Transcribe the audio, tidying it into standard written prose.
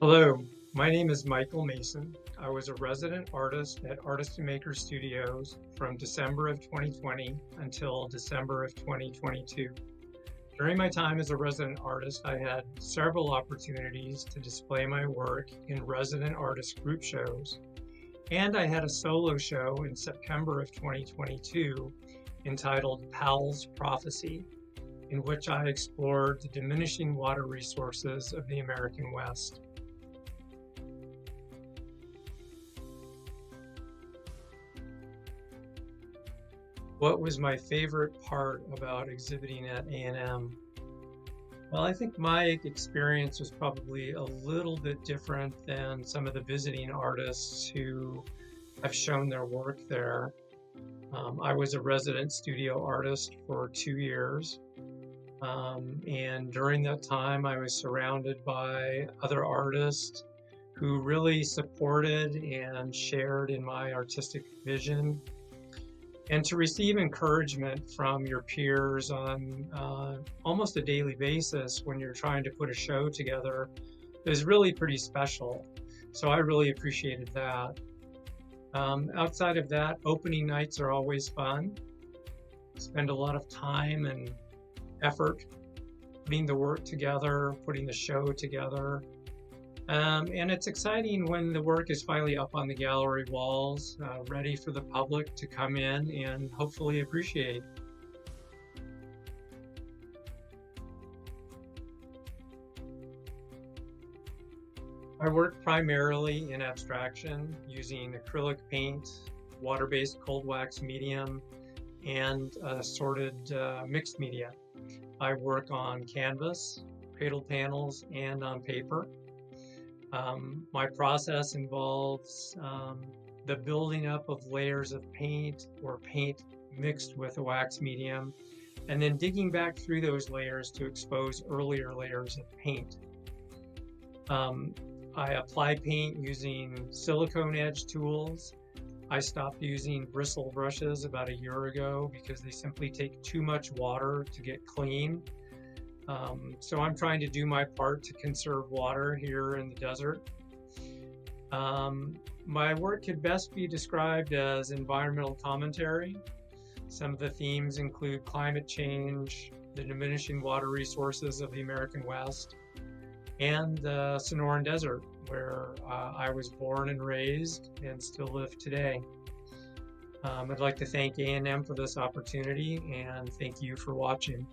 Hello, my name is Michael Mason. I was a resident artist at Artist and Maker Studios from December of 2020 until December of 2022. During my time as a resident artist, I had several opportunities to display my work in resident artist group shows, and I had a solo show in September of 2022 entitled Powell's Prophecy, in which I explored the diminishing water resources of the American West. What was my favorite part about exhibiting at A&M? Well, I think my experience was probably a little bit different than some of the visiting artists who have shown their work there. I was a resident studio artist for 2 years. And during that time, I was surrounded by other artists who really supported and shared in my artistic vision. And to receive encouragement from your peers on almost a daily basis when you're trying to put a show together is really pretty special. So I really appreciated that. Outside of that, opening nights are always fun. Spend a lot of time and effort putting the work together, putting the show together. And it's exciting when the work is finally up on the gallery walls, ready for the public to come in and hopefully appreciate. I work primarily in abstraction using acrylic paint, water-based cold wax medium, and assorted mixed media. I work on canvas, cradle panels, and on paper. My process involves the building up of layers of paint or paint mixed with a wax medium, and then digging back through those layers to expose earlier layers of paint. I apply paint using silicone edge tools. I stopped using bristle brushes about a year ago because they simply take too much water to get clean. So I'm trying to do my part to conserve water here in the desert. My work could best be described as environmental commentary. Some of the themes include climate change, the diminishing water resources of the American West, and the Sonoran Desert, where I was born and raised and still live today. I'd like to thank A&M for this opportunity, and thank you for watching.